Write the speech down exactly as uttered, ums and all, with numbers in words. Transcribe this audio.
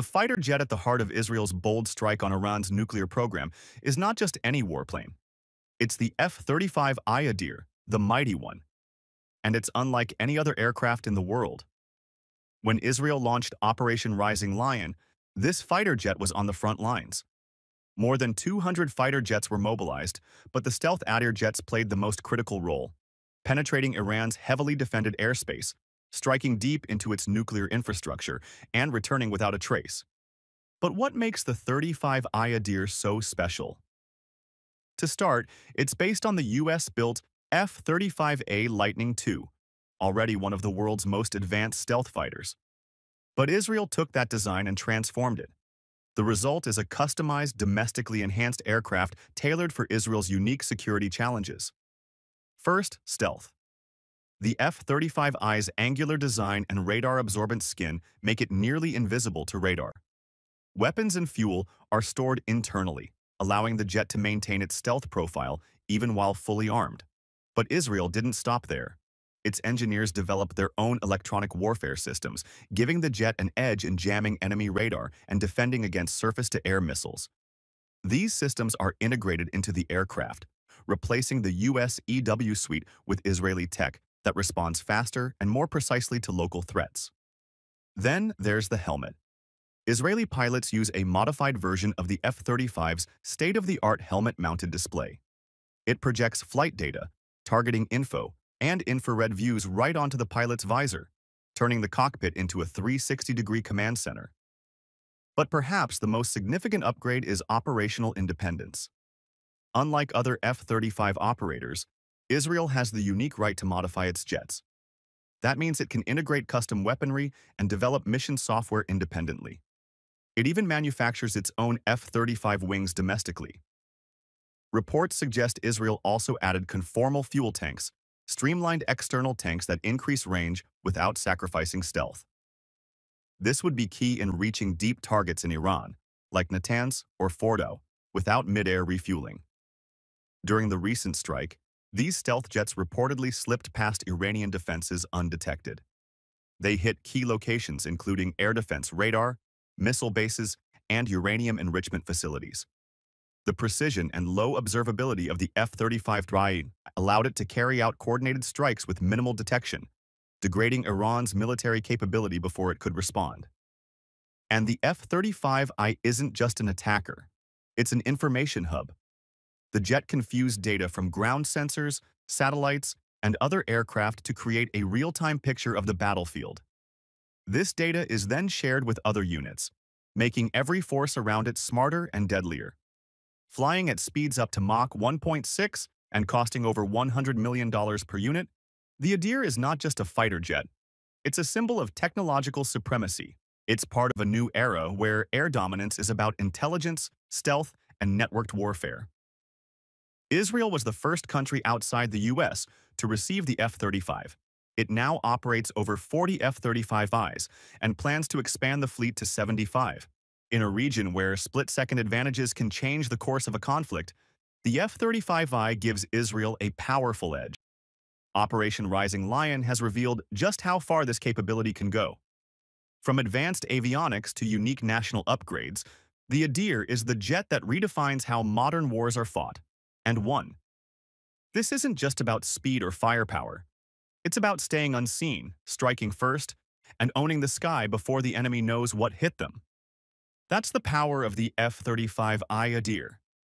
The fighter jet at the heart of Israel's bold strike on Iran's nuclear program is not just any warplane. It's the F thirty-five I Adir, the mighty one. And it's unlike any other aircraft in the world. When Israel launched Operation Rising Lion, this fighter jet was on the front lines. More than two hundred fighter jets were mobilized, but the stealth Adir jets played the most critical role, penetrating Iran's heavily defended airspace, striking deep into its nuclear infrastructure, and returning without a trace. But what makes the thirty-five I Adir so special? To start, it's based on the U S-built F thirty-five A Lightning two, already one of the world's most advanced stealth fighters. But Israel took that design and transformed it. The result is a customized, domestically enhanced aircraft tailored for Israel's unique security challenges. First, stealth. The F thirty-five I's angular design and radar-absorbent skin make it nearly invisible to radar. Weapons and fuel are stored internally, allowing the jet to maintain its stealth profile even while fully armed. But Israel didn't stop there. Its engineers developed their own electronic warfare systems, giving the jet an edge in jamming enemy radar and defending against surface-to-air missiles. These systems are integrated into the aircraft, replacing the U S E W suite with Israeli tech that responds faster and more precisely to local threats. Then there's the helmet. Israeli pilots use a modified version of the F thirty-five's state-of-the-art helmet-mounted display. It projects flight data, targeting info, and infrared views right onto the pilot's visor, turning the cockpit into a three hundred sixty degree command center. But perhaps the most significant upgrade is operational independence. Unlike other F thirty-five operators, Israel has the unique right to modify its jets. That means it can integrate custom weaponry and develop mission software independently. It even manufactures its own F thirty-five wings domestically. Reports suggest Israel also added conformal fuel tanks, streamlined external tanks that increase range without sacrificing stealth. This would be key in reaching deep targets in Iran, like Natanz or Fordo, without mid-air refueling. During the recent strike, these stealth jets reportedly slipped past Iranian defenses undetected. They hit key locations including air defense radar, missile bases, and uranium enrichment facilities. The precision and low observability of the F thirty-five I allowed it to carry out coordinated strikes with minimal detection, degrading Iran's military capability before it could respond. And the F thirty-five I isn't just an attacker. It's an information hub. The jet can fuse data from ground sensors, satellites, and other aircraft to create a real-time picture of the battlefield. This data is then shared with other units, making every force around it smarter and deadlier. Flying at speeds up to Mach one point six and costing over one hundred million dollars per unit, the Adir is not just a fighter jet. It's a symbol of technological supremacy. It's part of a new era where air dominance is about intelligence, stealth, and networked warfare. Israel was the first country outside the U S to receive the F thirty-five. It now operates over forty F thirty-five I's and plans to expand the fleet to seventy-five. In a region where split-second advantages can change the course of a conflict, the F thirty-five I gives Israel a powerful edge. Operation Rising Lion has revealed just how far this capability can go. From advanced avionics to unique national upgrades, the Adir is the jet that redefines how modern wars are fought and won. This isn't just about speed or firepower. It's about staying unseen, striking first, and owning the sky before the enemy knows what hit them. That's the power of the F thirty-five I Adir.